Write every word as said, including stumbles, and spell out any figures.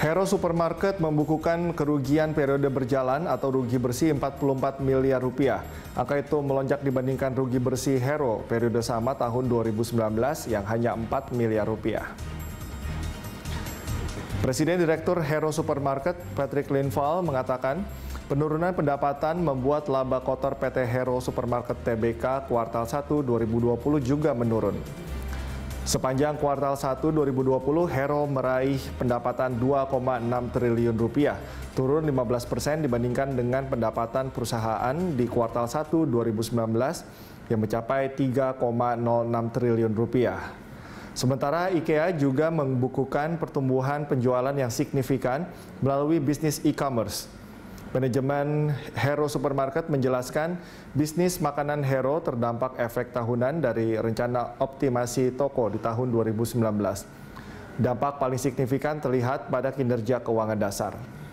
Hero Supermarket membukukan kerugian periode berjalan atau rugi bersih empat puluh empat miliar rupiah. Angka itu melonjak dibandingkan rugi bersih Hero periode sama tahun dua ribu sembilan belas yang hanya empat miliar rupiah. Presiden Direktur Hero Supermarket Patrick Linval mengatakan, penurunan pendapatan membuat laba kotor P T Hero Supermarket T B K kuartal satu dua ribu dua puluh juga menurun. Sepanjang kuartal satu dua ribu dua puluh, Hero meraih pendapatan dua koma enam triliun rupiah, turun lima belas persen dibandingkan dengan pendapatan perusahaan di kuartal satu dua ribu sembilan belas yang mencapai tiga koma nol enam triliun rupiah. Sementara IKEA juga membukukan pertumbuhan penjualan yang signifikan melalui bisnis e-commerce. Manajemen Hero Supermarket menjelaskan bisnis makanan Hero terdampak efek tahunan dari rencana optimasi toko di tahun dua ribu sembilan belas. Dampak paling signifikan terlihat pada kinerja keuangan dasar.